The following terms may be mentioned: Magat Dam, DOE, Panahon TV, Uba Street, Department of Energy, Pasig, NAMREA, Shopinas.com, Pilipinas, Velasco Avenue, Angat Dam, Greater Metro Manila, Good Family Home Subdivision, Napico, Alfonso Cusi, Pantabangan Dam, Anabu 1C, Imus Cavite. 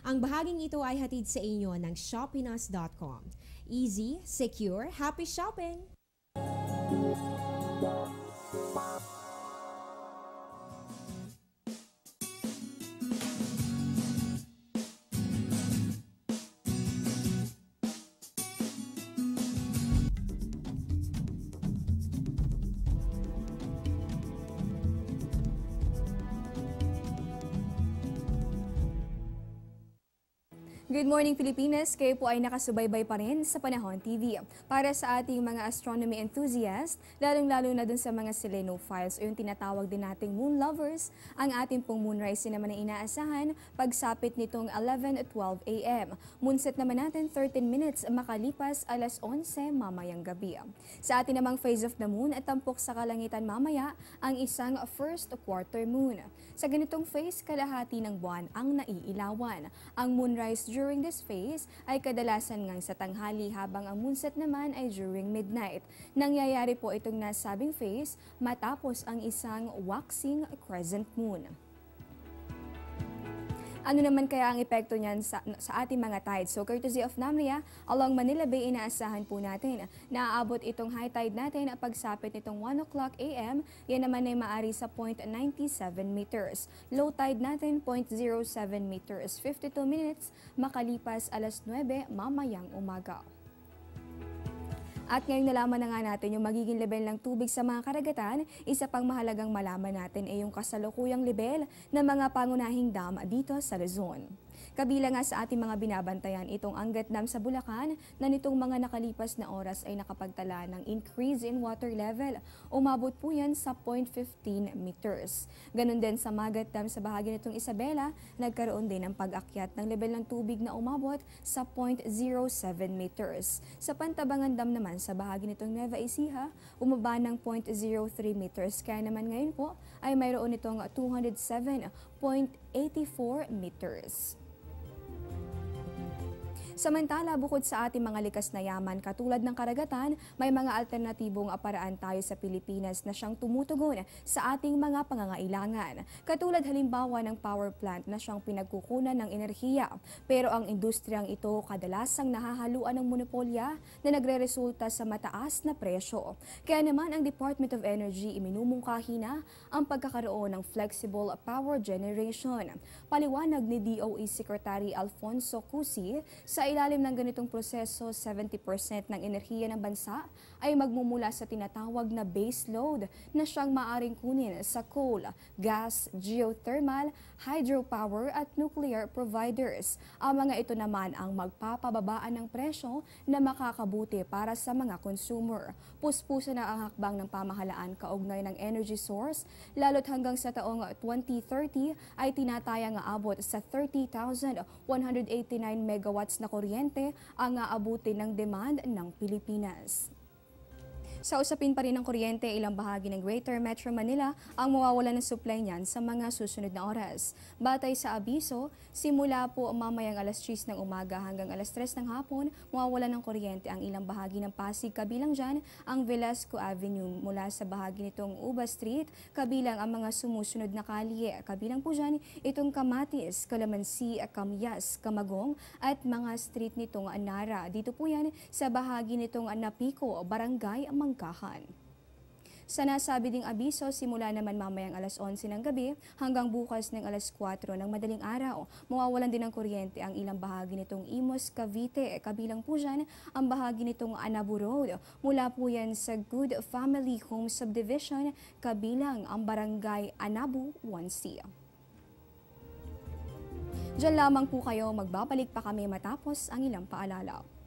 Ang bahaging ito ay hatid sa inyo ng Shopinas.com. Easy, secure, happy shopping! Good morning, Pilipinas! Kayo po ay nakasubaybay pa rin sa Panahon TV. Para sa ating mga astronomy enthusiasts, lalong-lalo na dun sa mga selenophiles o yung tinatawag din nating moon lovers, ang ating pong moonrise naman ay inaasahan pagsapit nitong 11:12 a.m. Moonset naman natin 13 minutes makalipas alas 11 mamayang gabi. Sa ating namang phase of the moon at tampok sa kalangitan mamaya ang isang first quarter moon. Sa ganitong phase, kalahati ng buwan ang naiilawan. Ang moonrise during this phase ay kadalasan ngang sa tanghali habang ang moonset naman ay during midnight. Nangyayari po itong nasabing phase matapos ang isang waxing crescent moon. Ano naman kaya ang epekto niyan sa ating mga tides? So courtesy of NAMREA, along Manila Bay, inaasahan po natin na aabot itong high tide natin pagsapit nitong 1:00 a.m. Yan naman ay maari sa 0.97 meters. Low tide natin 0.07 meters. 52 minutes makalipas alas 9 mamayang umaga. At ngayong nalaman na nga natin yung magiging level ng tubig sa mga karagatan, isa pang mahalagang malaman natin ay yung kasalukuyang level ng mga pangunahing dam dito sa Luzon. Kabilang nga sa ating mga binabantayan itong Angat Dam sa Bulacan na nitong mga nakalipas na oras ay nakapagtala ng increase in water level. Umabot po yan sa 0.15 meters. Ganun din sa Magat Dam sa bahagi nitong Isabela, nagkaroon din ng pag-akyat ng level ng tubig na umabot sa 0.07 meters. Sa Pantabangan Dam naman, sa bahagi nitong Nueva Ecija, umaba ng 0.03 meters. Kaya naman ngayon po ay mayroon itong 207.84 meters. Samantala, bukod sa ating mga likas na yaman katulad ng karagatan, may mga alternatibong paraan tayo sa Pilipinas na siyang tumutugon sa ating mga pangangailangan. Katulad halimbawa ng power plant na siyang pinagkukunan ng enerhiya. Pero ang industriyang ito kadalasang nahahaluan ng monopolya na nagreresulta sa mataas na presyo. Kaya naman ang Department of Energy iminumungkahi na ang pagkakaroon ng flexible power generation. Paliwanag ni DOE Secretary Alfonso Cusi, sa ilalim ng ganitong proseso, 70% ng enerhiya ng bansa ay magmumula sa tinatawag na baseload na siyang maaring kunin sa coal, gas, geothermal, hydropower at nuclear providers. Ang mga ito naman ang magpapababaan ng presyo na makakabuti para sa mga consumer. Puspusa na ang hakbang ng pamahalaan kaugnay ng energy source, lalo't hanggang sa taong 2030 ay tinatayang aabot sa 30,189 megawatts na kuryente ang aabuti ng demand ng Pilipinas. Sa usapin pa rin ng kuryente, ilang bahagi ng Greater Metro Manila ang mawawalan ng supply niyan sa mga susunod na oras. Batay sa abiso, simula po mamayang alas 3 ng umaga hanggang alas 3 ng hapon, mawawalan ng kuryente ang ilang bahagi ng Pasig, kabilang dyan ang Velasco Avenue mula sa bahagi nitong Uba Street, kabilang ang mga sumusunod na kalye, kabilang po dyan itong Kamatis, Calamansi, Kamyas, Kamagong at mga street nitong Nara. Dito po yan sa bahagi nitong Napico, Barangay, Kahan. Sa nasabi ding abiso, simula naman mamayang alas 11 ng gabi hanggang bukas ng alas 4 ng madaling araw, mawawalan din ng kuryente ang ilang bahagi nitong Imus Cavite, kabilang po dyan ang bahagi nitong Anabu Road, mula po yan sa Good Family Home Subdivision, kabilang ang Barangay Anabu 1C. Diyan lamang po kayo, magbabalik pa kami matapos ang ilang paalala.